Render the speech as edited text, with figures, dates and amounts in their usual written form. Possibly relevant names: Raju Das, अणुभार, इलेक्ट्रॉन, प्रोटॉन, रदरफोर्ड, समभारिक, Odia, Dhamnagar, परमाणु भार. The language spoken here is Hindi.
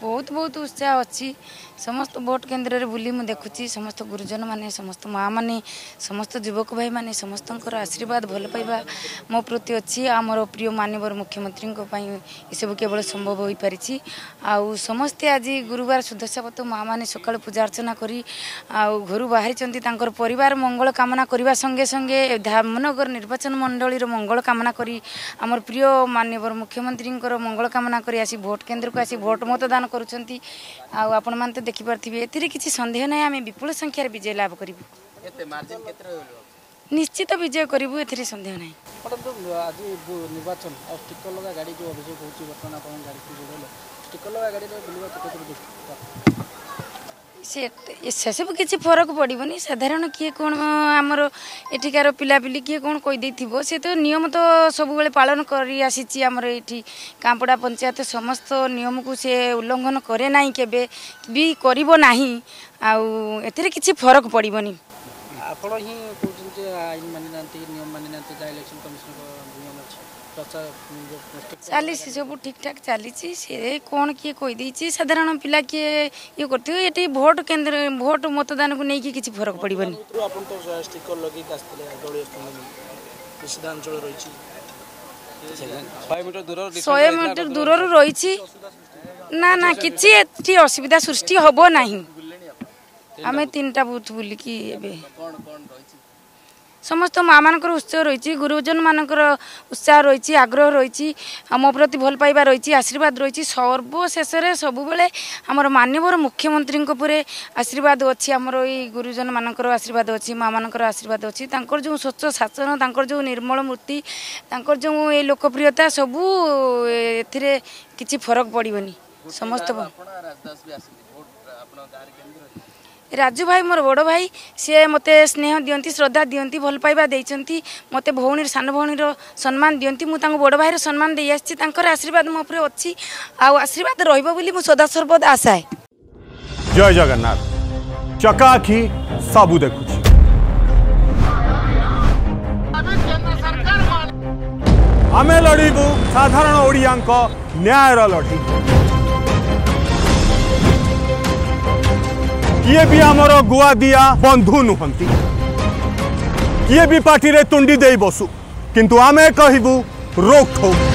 बहुत बहुत उत्साह अच्छी समस्त भोट केन्द्र बुली मुझे देखुची समस्त गुरुजन माने समस्त माँ माने समस्त युवक भाई माने समस्त आशीर्वाद भल पाइबा मो प्रति अच्छी आमर प्रिय मानवर मुख्यमंत्री सब केवल संभव हो पारी। आउ समस्ते आज गुरुवार सुदशावत माँ माने सका पूजा अर्चना करी आउ घर बाहरी परिवार मंगल कामना करने संगे संगे धामनगर निर्वाचन मंडल मंगल कामना करी आमर प्रिय मानवर मुख्यमंत्री मंगल कामना कर आसी भोट केन्द्र को आसी भोट मतदान करुछंती। आउ आपण मान तो देखि परथिबे एथिरे किछि संदेह नै आमे विपुल संख्या रे विजय लाभ करिबु। केते मार्जिन केते रहलो निश्चित विजय करिबु एथिरे संदेह नै। परंतु तो आज निर्वाचन आ स्टिकर लगा गाड़ी जो अभिजय होउछि बर्तमान आपण गाड़ी के जोले स्टिकर लगा गाड़ी रे बुलवा केते देखि से सब किसी फरक पड़ोनी। साधारण किए कौन आमर एठिकार पिलापिली किए कौन कहीद से तो नियम तो सब पालन करमर ये कांपड़ा पंचायत समस्त नियम को से उल्लंघन करे ना केबे भी करना आउ किसी फरक पड़ोनी। आपड़ ही आईन मानना नियम मानना चली सब ठीक ठाक चली कौन किए कहीदे साधारण पिला किए ये करते भोट केंद्र भोट मतदान को लेकिन किसी फरक पड़ोनी। शहे मीटर दूर रु रही ना ना कि असुविधा सृष्टि हम ना आम तीन टा बूथ बुलिकी समस्त माँ मान उत्साह रही गुरुजन मान उत्साह रही आग्रह रही मो प्रति भल पाइबा रही आशीर्वाद रही सर्वशेष सब बेले आमर माननीय मुख्यमंत्री आशीर्वाद अच्छी आमर ये गुरुजन मान आशीर्वाद अच्छी माँ मान आशीर्वाद अच्छी जो स्वच्छ शासन जो निर्मल मूर्ति जो ये लोकप्रियता सबू ए किसी फरक पड़ोनी। समस्त राजू भाई मोर बड़ भाई सी मत स्नेह दिंती श्रद्धा दिंती भल पाइबा देती मत भौणी सान भौणीर सम्मान दिंती मुझे बड़ भाईर सम्मान दे आशीर्वाद मो उपरे अच्छी आशीर्वाद रहिबो बोली मु सदा सर्वदा आशा है। जय जगन्नाथ चकाखी सबु देखुछि आमे लड़ीबू साधारण ओडियांक न्यायर लड़ी ये भी आमर गुआ दिया बंधु नुहंती ये भी पार्टी रे तुंडी दे बसु किंतु आमे कहबू रोक ठोक।